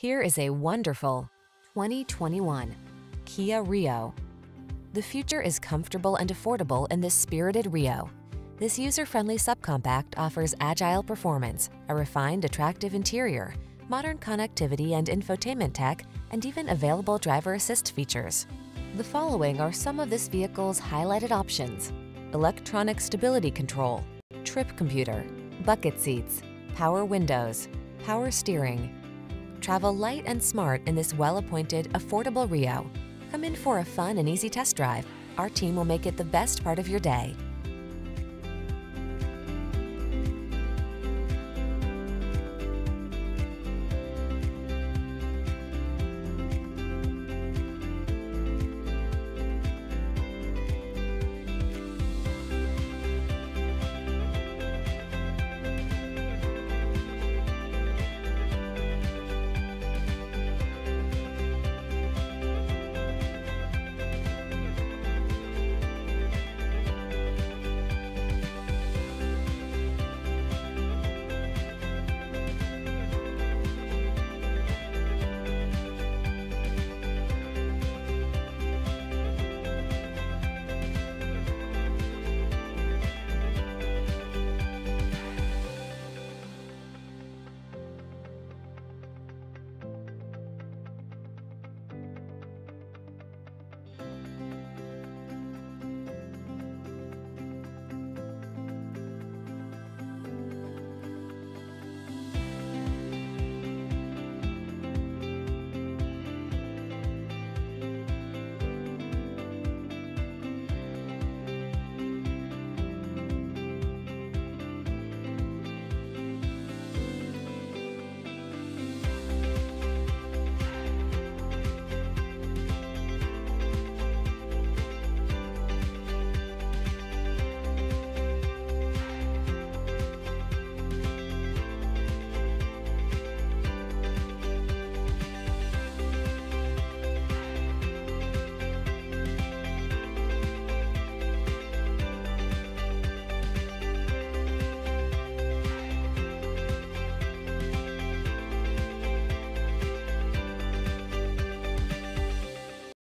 Here is a wonderful 2021 Kia Rio. The future is comfortable and affordable in this spirited Rio. This user-friendly subcompact offers agile performance, a refined, attractive interior, modern connectivity and infotainment tech, and even available driver assist features. The following are some of this vehicle's highlighted options: electronic stability control, trip computer, bucket seats, power windows, power steering. Travel light and smart in this well-appointed, affordable Rio. Come in for a fun and easy test drive. Our team will make it the best part of your day.